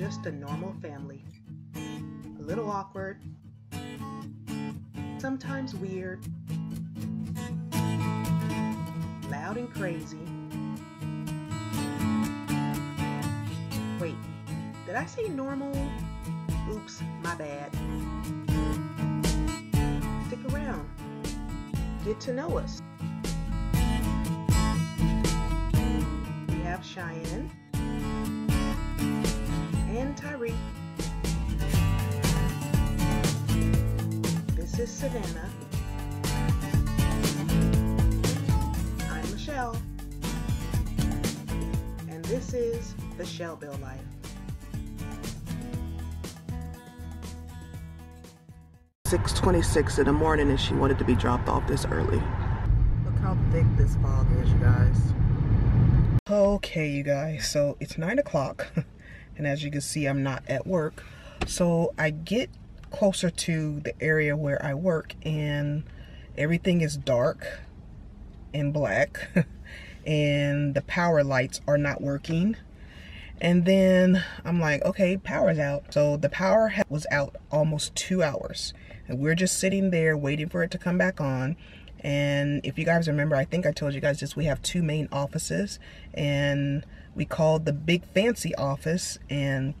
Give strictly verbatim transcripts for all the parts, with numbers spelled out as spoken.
just a normal family. A little awkward, sometimes weird, loud and crazy. Wait, did I say normal? Oops, my bad. Stick around. Get to know us. We have Cheyenne and Tyreek. This is Savannah. I'm Michelle. And this is the Shellville Life. six twenty-six in the morning, and she wanted to be dropped off this early. Look how thick this fog is, you guys. Okay, you guys, so it's nine o'clock, and as you can see, I'm not at work. So I get closer to the area where I work, and everything is dark and black, and the power lights are not working. And then I'm like, okay, power's out. So the power was out almost two hours. And we're just sitting there waiting for it to come back on. And if you guys remember, I think I told you guys this, we have two main offices. And we called the big fancy office, and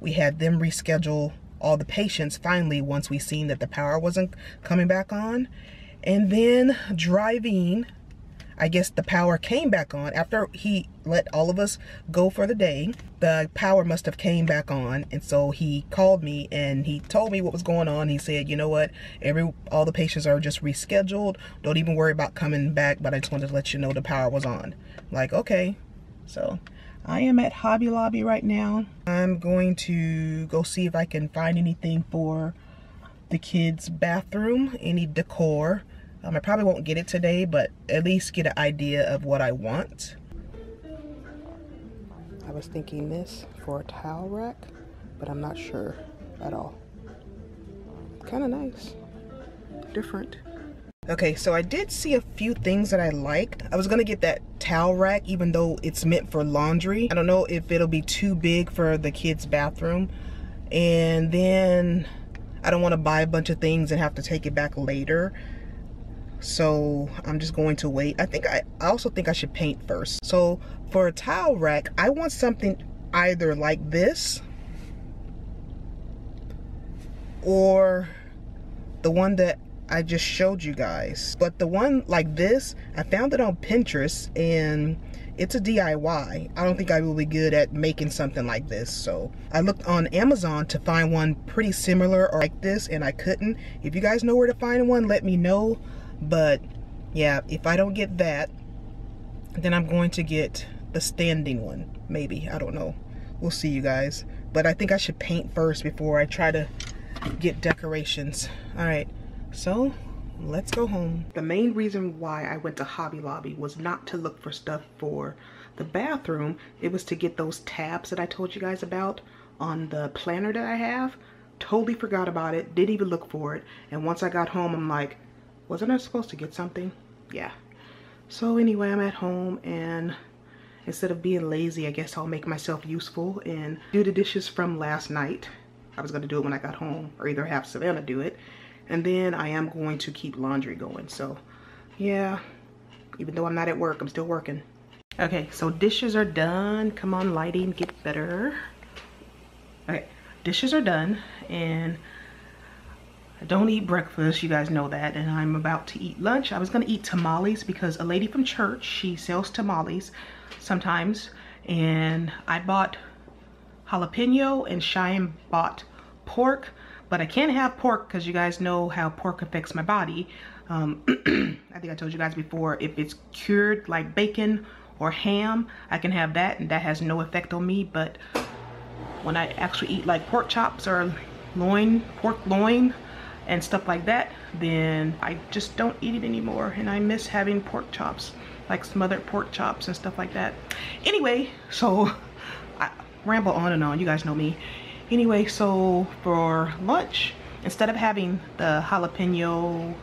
we had them reschedule all the patients finally once we seen that the power wasn't coming back on. And then driving, I guess the power came back on. After he let all of us go for the day, the power must have came back on. And so he called me and he told me what was going on. He said, you know what, every all the patients are just rescheduled. Don't even worry about coming back, but I just wanted to let you know the power was on. I'm like, okay. So I am at Hobby Lobby right now. I'm going to go see if I can find anything for the kids' bathroom, any decor. Um, I probably won't get it today, but at least get an idea of what I want. I was thinking this for a towel rack, but I'm not sure at all. Kind of nice, different. Okay, so I did see a few things that I liked. I was gonna get that towel rack, even though it's meant for laundry. I don't know if it'll be too big for the kids' bathroom. And then I don't wanna buy a bunch of things and have to take it back later. So I'm just going to wait. I think I, I also think I should paint first. So for a towel rack, I want something either like this or the one that I just showed you guys. But the one like this, I found it on Pinterest, and it's a D I Y. I don't think I will be good at making something like this. So I looked on Amazon to find one pretty similar or like this, and I couldn't. If you guys know where to find one, let me know. But yeah, if I don't get that, then I'm going to get the standing one, maybe. I don't know, we'll see, you guys. But I think I should paint first before I try to get decorations. All right, so let's go home. The main reason why I went to Hobby Lobby was not to look for stuff for the bathroom. It was to get those tabs that I told you guys about on the planner that I have. Totally forgot about it, didn't even look for it. And once I got home, I'm like, wasn't I supposed to get something? Yeah. So anyway, I'm at home, and instead of being lazy, I guess I'll make myself useful and do the dishes from last night. I was gonna do it when I got home, or either have Savannah do it. And then I am going to keep laundry going. So yeah, even though I'm not at work, I'm still working. Okay, so dishes are done. Come on, lighting, get better. Okay, dishes are done, and I don't eat breakfast, you guys know that, and I'm about to eat lunch. I was gonna eat tamales because a lady from church, she sells tamales sometimes, and I bought jalapeno and Cheyenne bought pork, but I can't have pork because you guys know how pork affects my body. Um, I think I told you guys before, if it's cured like bacon or ham, I can have that, and that has no effect on me, but when I actually eat like pork chops or loin, pork loin, and stuff like that, then I just don't eat it anymore, and I miss having pork chops, like smothered pork chops and stuff like that. Anyway, so I ramble on and on, you guys know me. Anyway, so for lunch, instead of having the jalapeno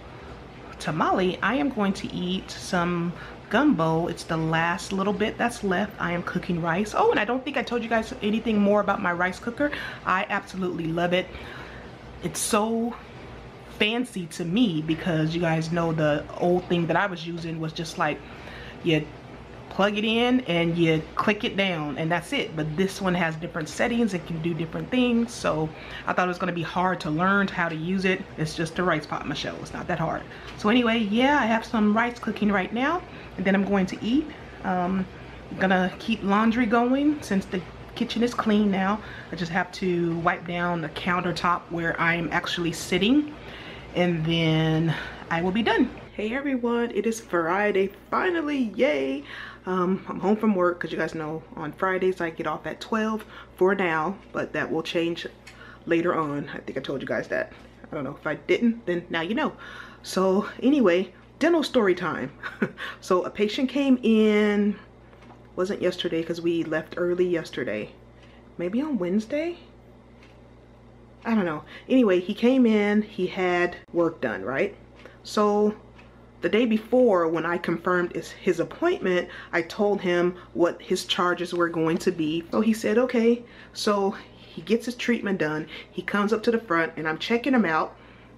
tamale, I am going to eat some gumbo. It's the last little bit that's left. I am cooking rice. Oh, and I don't think I told you guys anything more about my rice cooker. I absolutely love it. It's so fancy to me because you guys know the old thing that I was using was just like you plug it in and you click it down and that's it. But this one has different settings. It can do different things. So I thought it was going to be hard to learn how to use it. It's just a rice pot, Michelle. It's not that hard. So anyway, yeah, I have some rice cooking right now and then I'm going to eat. Um, I'm going to keep laundry going since the kitchen is clean now. I just have to wipe down the countertop where I'm actually sitting and then I will be done. Hey everyone, it is Friday finally, yay. Um, I'm home from work because you guys know on Fridays I get off at twelve for now, but that will change later on. I think I told you guys that. I don't know if I didn't, then now you know. So anyway, dental story time. So a patient came in, wasn't yesterday because we left early yesterday. Maybe on Wednesday? I don't know. Anyway, he came in, he had work done, right? So the day before when I confirmed his appointment, I told him what his charges were going to be. So he said, okay. So he gets his treatment done. He comes up to the front and I'm checking him out.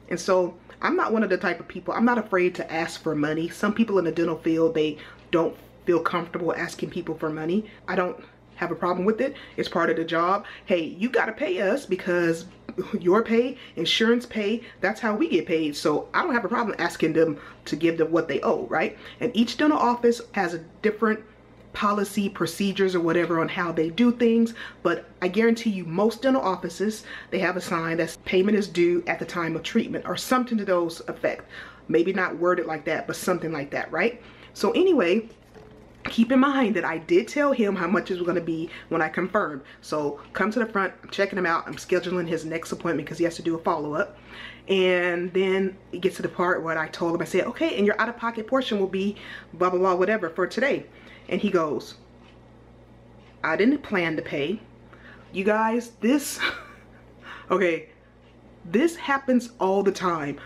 And so I'm not one of the type of people, I'm not afraid to ask for money. Some people in the dental field, they don't feel comfortable asking people for money. I don't have a problem with it. It's part of the job. Hey, you gotta pay us because your pay, insurance pay, that's how we get paid. So I don't have a problem asking them to give them what they owe, right? And each dental office has a different policy, procedures, or whatever on how they do things. But I guarantee you most dental offices, they have a sign that payment is due at the time of treatment or something to those effect. Maybe not worded like that, but something like that, right? So anyway, keep in mind that I did tell him how much it was going to be when I confirmed. So come to the front, I'm checking him out, I'm scheduling his next appointment because he has to do a follow-up. And then it gets to the part where I told him, I said, okay, and your out-of-pocket portion will be blah, blah, blah, whatever for today. And he goes, I didn't plan to pay. You guys, this, okay, this happens all the time.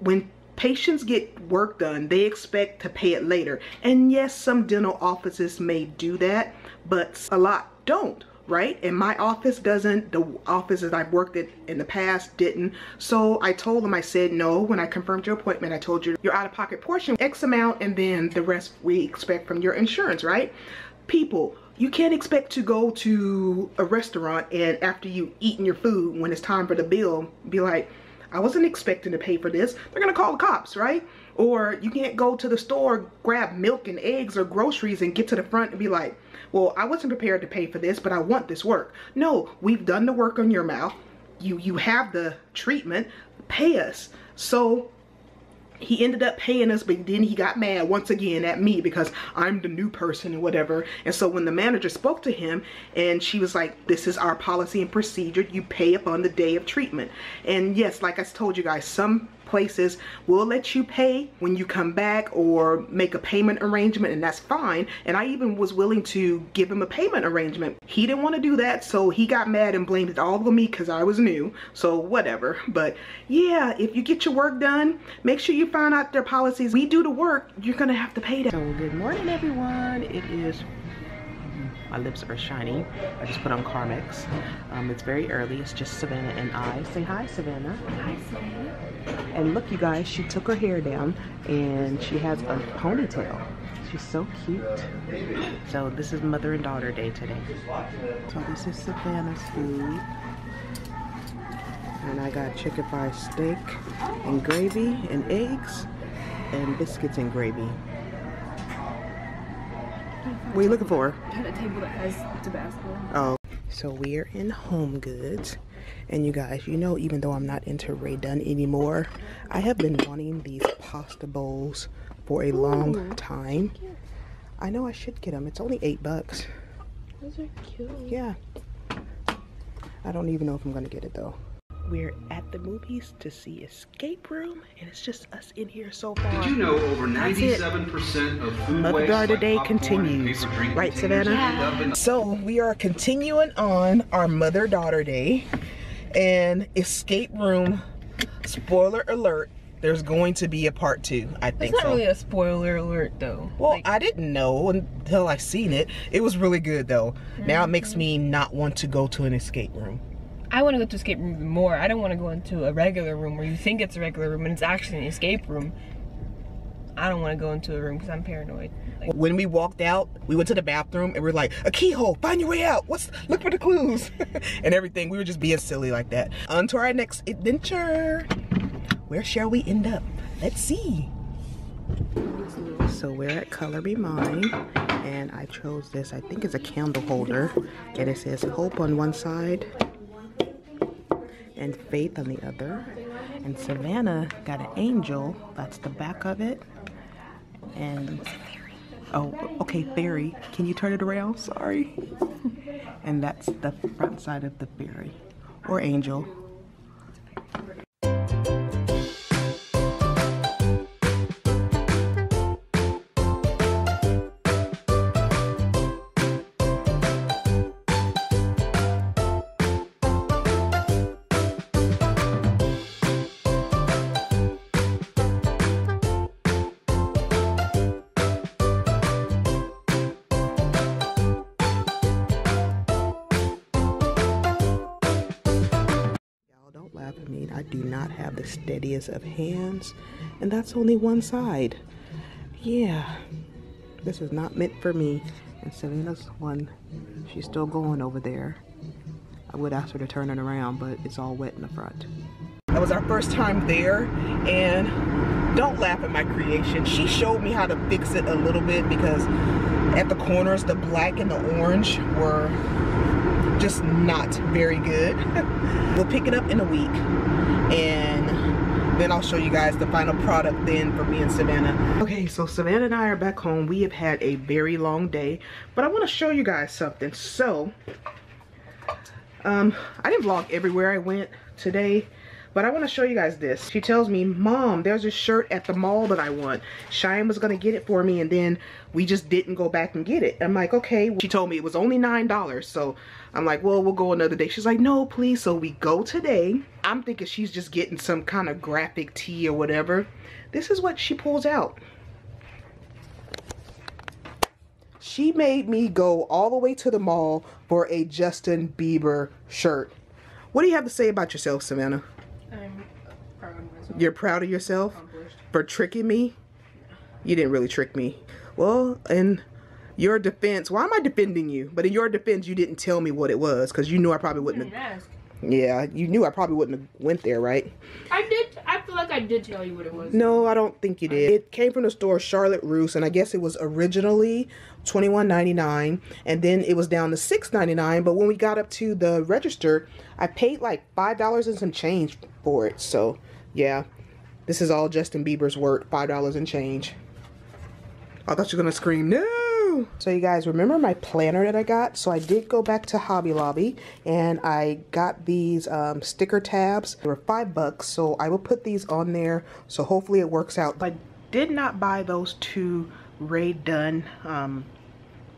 When patients get work done, they expect to pay it later. And yes, some dental offices may do that, but a lot don't, right? And my office doesn't, the offices I've worked at in the past didn't. So I told them, I said, no, when I confirmed your appointment, I told you your out-of-pocket portion, X amount, and then the rest we expect from your insurance, right? People, you can't expect to go to a restaurant and after you eaten your food, when it's time for the bill, be like, I wasn't expecting to pay for this. They're gonna call the cops, right? Or you can't go to the store, grab milk and eggs or groceries and get to the front and be like, well, I wasn't prepared to pay for this, but I want this work. No, we've done the work on your mouth. You, you have the treatment, pay us. So he ended up paying us, but then he got mad once again at me because I'm the new person and whatever. And so when the manager spoke to him and she was like, this is our policy and procedure, you pay up on the day of treatment. And yes, like I told you guys, some places will let you pay when you come back or make a payment arrangement, and that's fine. And I even was willing to give him a payment arrangement. He didn't want to do that, so he got mad and blamed it all on me because I was new, so whatever. But yeah, if you get your work done, make sure you find out their policies. We do the work, you're gonna have to pay that. So good morning everyone, it is, my lips are shiny. I just put on Carmex. Um, it's very early. It's just Savannah and I. Say hi, Savannah. Hi, Savannah. And look, you guys, she took her hair down and she has a ponytail. She's so cute. So this is mother and daughter day today. So this is Savannah's food. And I got chicken fried steak and gravy and eggs and biscuits and gravy. What are you looking for? I had a table that has Tabasco. Oh. So we're in Home Goods. And you guys, you know, even though I'm not into Ray Dunn anymore, I have been wanting these pasta bowls for a long Ooh. time. I know I should get them. It's only eight bucks. Those are cute. Yeah. I don't even know if I'm going to get it, though. We're at the movies to see Escape Room, and it's just us in here so far. Did you know over ninety-seven percent of food waste, like popcorn continues, and paper drink right, Savannah? Yeah. So we are continuing on our Mother Daughter Day, and Escape Room, spoiler alert, There's going to be a part two, I think. It's not so. really a spoiler alert, though. Well, like, I didn't know until I seen it. It was really good, though. Mm-hmm. Now it makes me not want to go to an escape room. I want to go to escape room more. I don't want to go into a regular room where you think it's a regular room and it's actually an escape room. I don't want to go into a room because I'm paranoid. Like, when we walked out, we went to the bathroom and we we're like, a keyhole, find your way out. What's look for the clues and everything. We were just being silly like that. On to our next adventure. Where shall we end up? Let's see. So we're at Color Me Mine, and I chose this. I think it's a candle holder, and it says hope on one side and faith on the other. And Savannah got an angel. That's the back of it. And oh, okay, fairy. Can you turn it around? Sorry. And that's the front side of the fairy or angel. I mean, I do not have the steadiest of hands, and that's only one side. Yeah, this is not meant for me. And Savannah's one, she's still going over there. I would ask her to turn it around, but it's all wet in the front. That was our first time there, and don't laugh at my creation. She showed me how to fix it a little bit because at the corners, the black and the orange were just not very good. We'll pick it up in a week, and then I'll show you guys the final product then for me and Savannah. Okay, so Savannah and I are back home. We have had a very long day, but I want to show you guys something. So um, I didn't vlog everywhere I went today, but I want to show you guys this. She tells me, Mom, there's a shirt at the mall that I want. Cheyenne was going to get it for me, and then we just didn't go back and get it. I'm like, okay. She told me it was only nine dollars. So I'm like, well, we'll go another day. She's like, no, please. So we go today. I'm thinking she's just getting some kind of graphic tee or whatever. This is what she pulls out. She made me go all the way to the mall for a Justin Bieber shirt. What do you have to say about yourself, Savannah? I'm proud of myself. You're proud of yourself for tricking me? You didn't really trick me. Well, in your defense, why am I defending you? But in your defense, you didn't tell me what it was because you knew I probably wouldn't have. Yeah, you knew I probably wouldn't have went there, right? I did. I feel like I did tell you what it was. No, I don't think you did. It came from the store Charlotte Russe, and I guess it was originally twenty-one ninety-nine, and then it was down to six ninety-nine. But when we got up to the register, I paid like five dollars and some change for it. So yeah, this is all Justin Bieber's work. Five dollars and change. I thought you were gonna scream no. So you guys remember my planner that I got? So I did go back to Hobby Lobby, and I got these um, sticker tabs. They were five bucks, so I will put these on there. So hopefully it works out. I did not buy those two Ray Dunn um,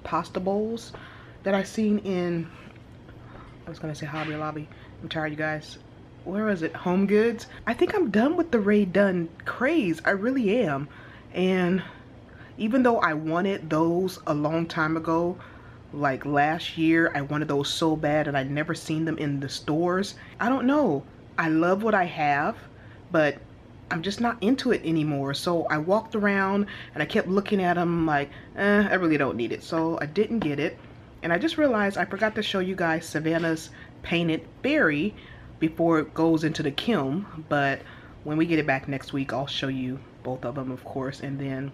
pasta bowls that I seen in, I was gonna say Hobby Lobby. I'm tired, you guys. Where is it? Home Goods. I think I'm done with the Ray Dunn craze. I really am. And even though I wanted those a long time ago, like last year, I wanted those so bad and I'd never seen them in the stores. I don't know. I love what I have, but I'm just not into it anymore. So I walked around and I kept looking at them like, eh, I really don't need it. So I didn't get it. And I just realized I forgot to show you guys Savannah's painted fairy before it goes into the kiln. But when we get it back next week, I'll show you both of them, of course. And then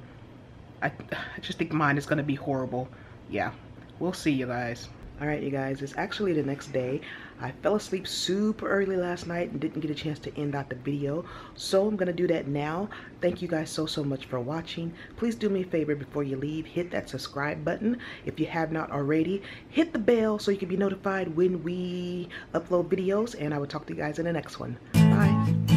I, I just think mine is going to be horrible. Yeah, we'll see, you guys. All right, you guys, it's actually the next day. I fell asleep super early last night and didn't get a chance to end out the video, so I'm going to do that now. Thank you guys so, so much for watching. Please do me a favor before you leave. Hit that subscribe button if you have not already. Hit the bell so you can be notified when we upload videos, and I will talk to you guys in the next one. Bye.